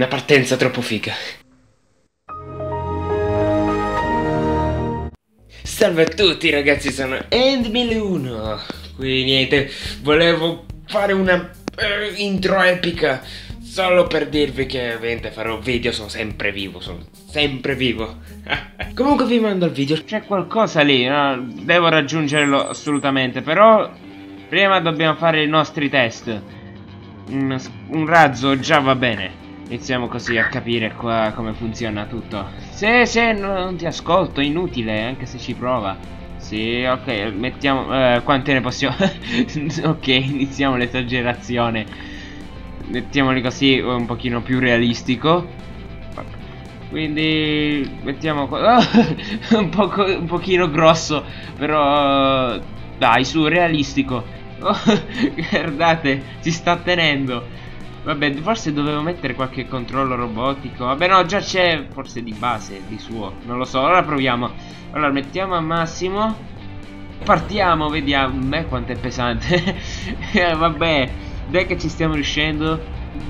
Una partenza troppo figa. Salve a tutti ragazzi, sono End1001. Qui niente, volevo fare una intro epica solo per dirvi che ovviamente farò video, sono sempre vivo. Comunque vi mando il video. C'è qualcosa lì, no? Devo raggiungerlo assolutamente, però prima dobbiamo fare i nostri test. Un razzo già va bene. Iniziamo così a capire qua come funziona tutto. Se non ti ascolto, inutile, anche se ci prova. Sì, ok, mettiamo... quante ne possiamo... ok, iniziamo l'esagerazione. Mettiamoli così, un pochino più realistico. Quindi... mettiamo... un pochino grosso, però... dai, su, realistico. Guardate, si sta tenendo. Vabbè, forse dovevo mettere qualche controllo robotico. Vabbè, no, già c'è, forse di base, di suo, non lo so, allora proviamo. Allora, mettiamo a massimo. Partiamo, vediamo. Beh, quanto è pesante. Vabbè, dai che ci stiamo riuscendo.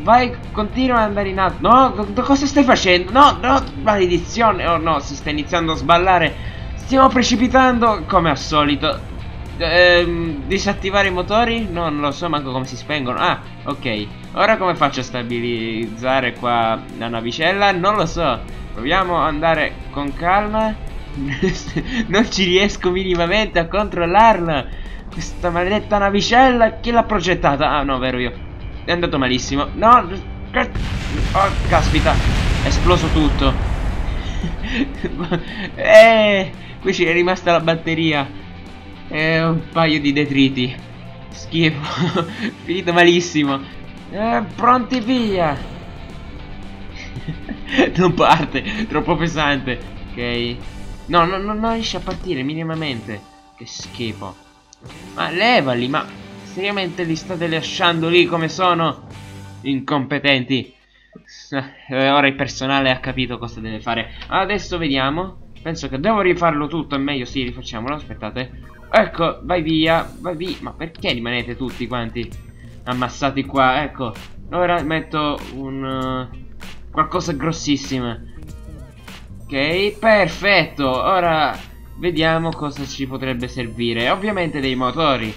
Vai, continua ad andare in alto. No, cosa stai facendo? No, maledizione. Oh no, si sta iniziando a sballare. Stiamo precipitando, come al solito. Disattivare i motori? No, non lo so manco come si spengono. Ah, ok. Ora come faccio a stabilizzare qua la navicella? Non lo so. Proviamo ad andare con calma. Non ci riesco minimamente a controllarla. Questa maledetta navicella, chi l'ha progettata? Ah, no, vero io. È andato malissimo. No. Oh, caspita. È esploso tutto. Qui ci è rimasta la batteria e un paio di detriti. Schifo. Finito malissimo. Pronti via. Non parte. Troppo pesante. Ok. No, non riesce a partire minimamente. Che schifo. Ma levali. Ma seriamente li state lasciando lì come sono? Incompetenti. Ora il personale ha capito cosa deve fare. Adesso vediamo. Penso che devo rifarlo tutto. È meglio sì, rifacciamolo. Aspettate. Ecco, vai via, vai via. Ma perché rimanete tutti quanti ammassati qua? Ecco, ora metto un... qualcosa grossissimo. Ok, perfetto. Ora vediamo cosa ci potrebbe servire. Ovviamente dei motori.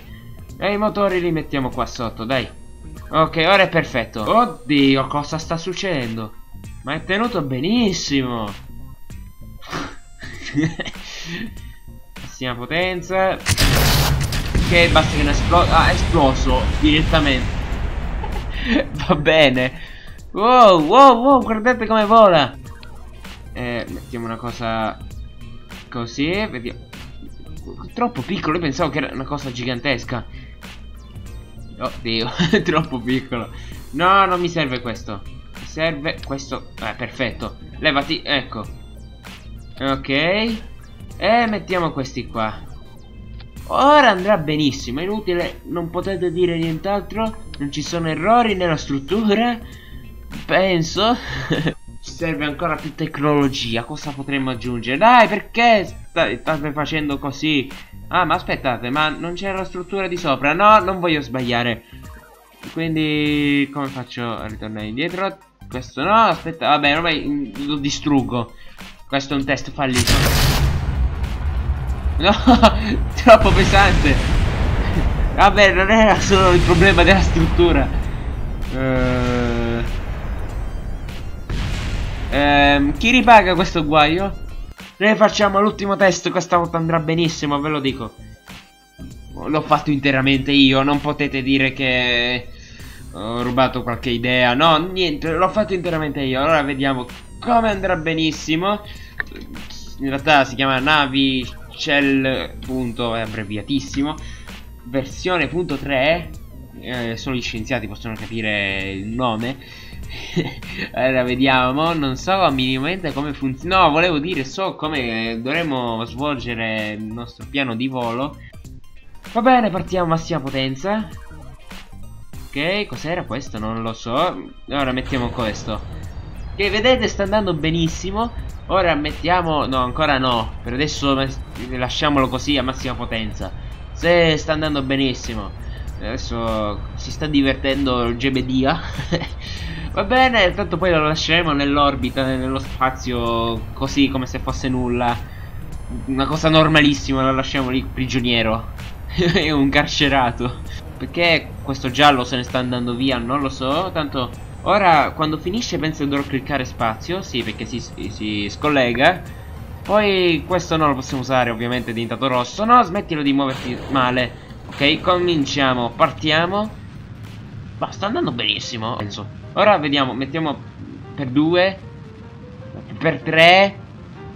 E i motori li mettiamo qua sotto, dai. Ok, ora è perfetto. Oddio, cosa sta succedendo? Ma è tenuto benissimo. Potenza. Ok, basta che non esploda. Ah, è esploso direttamente. Va bene. Wow, guardate come vola. Mettiamo una cosa così, vediamo. Troppo piccolo, io pensavo che era una cosa gigantesca. Oddio, troppo piccolo. No, non mi serve questo. Mi serve questo. Perfetto. Levati, ecco. Ok. E mettiamo questi qua. Ora andrà benissimo, è inutile, non potete dire nient'altro. Non ci sono errori nella struttura, penso. Ci serve ancora più tecnologia. Cosa potremmo aggiungere? Dai, perché state facendo così? Ah, ma aspettate, ma non c'era la struttura di sopra? No, non voglio sbagliare. Quindi come faccio a ritornare indietro? Questo no, aspetta, vabbè, ormai lo distruggo. Questo è un test fallito. No, troppo pesante. Vabbè, non era solo il problema della struttura. Chi ripaga questo guaio? Noi facciamo l'ultimo test, questa volta andrà benissimo, ve lo dico. L'ho fatto interamente io, non potete dire che ho rubato qualche idea. No, niente, l'ho fatto interamente io. Allora vediamo come andrà benissimo. In realtà si chiama navi... Cell punto, è abbreviatissimo. Versione punto 3. Solo gli scienziati possono capire il nome. Allora vediamo. Non so minimamente come funziona. No, volevo dire so come dovremmo svolgere il nostro piano di volo. Va bene, partiamo a massima potenza. Ok, cos'era questo? Non lo so. Ora mettiamo questo. Che vedete sta andando benissimo. Ora mettiamo... no, ancora no. Per adesso lasciamolo così a massima potenza. Se sta andando benissimo. Adesso si sta divertendo il Jebediah. Va bene, tanto poi lo lasceremo nell'orbita, nello spazio, così come se fosse nulla. Una cosa normalissima, lo lasciamo lì prigioniero. È un carcerato. Perché questo giallo se ne sta andando via, non lo so. Tanto ora quando finisce penso che dovrò cliccare spazio. Sì, perché si scollega. Poi questo non lo possiamo usare, ovviamente è diventato rosso. No, smettilo di muoverti male. Ok, cominciamo, partiamo. Ma sta andando benissimo, penso. Ora vediamo, mettiamo per 2, per 3,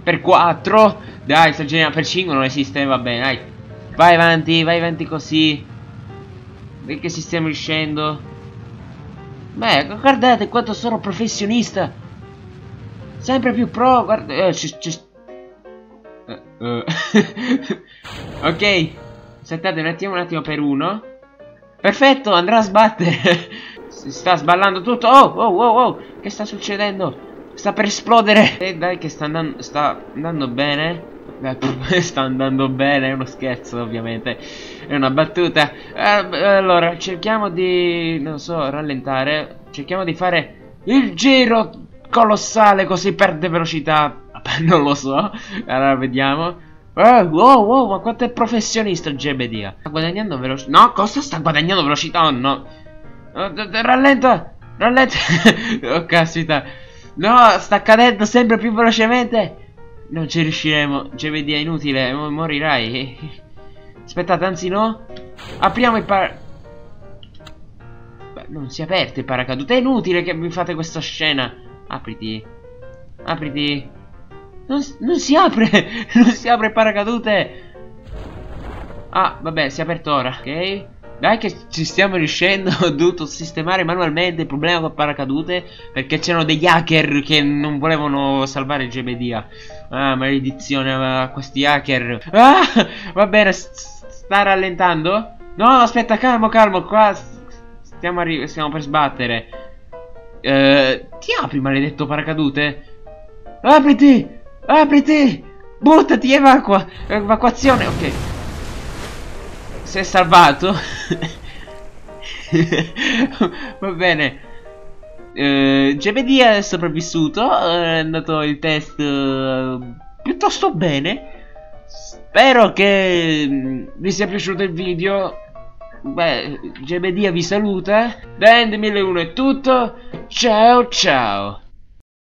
per 4. Dai, sta geniale, per 5 non esiste, va bene, dai. Vai avanti così. Vedi che ci stiamo riuscendo. Beh, guardate quanto sono professionista. Sempre più pro, guarda. Ok, aspettate, mettiamo un attimo per 1. Perfetto, andrà a sbattere. Si sta sballando tutto. Oh, che sta succedendo? Sta per esplodere. Dai che sta andando bene. Sta andando bene, è uno scherzo ovviamente. È una battuta. Allora, cerchiamo di, non so, rallentare. Cerchiamo di fare il giro colossale così perde velocità. Non lo so. Allora, vediamo. Wow, ma quanto è professionista Jebediah. Sta guadagnando velocità. No, cosa sta guadagnando velocità? Oh no. Rallenta. Rallenta. Oh caspita. No, sta cadendo sempre più velocemente. Non ci riusciremo. Jebediah, inutile, morirai. Aspettate, anzi no. Apriamo il par... Beh, non si è aperto il paracadute. È inutile che mi fate questa scena. Apriti. Apriti. Non si apre! Non si apre il paracadute! Ah, vabbè, si è aperto ora. Ok. Dai che ci stiamo riuscendo. Ho dovuto sistemare manualmente il problema col paracadute, perché c'erano degli hacker che non volevano salvare Jebediah. Ah, maledizione a questi hacker. Ah, va bene, sta rallentando? No, aspetta, calmo, qua stiamo per sbattere. Ti apri, maledetto paracadute? Apriti! Apriti! Buttati, evacua! Evacuazione, ok. Si è salvato. Va bene. Jebediah è sopravvissuto. È andato il test piuttosto bene. Spero che vi sia piaciuto il video. Beh, Jebediah vi saluta. Da End1001 è tutto. Ciao ciao.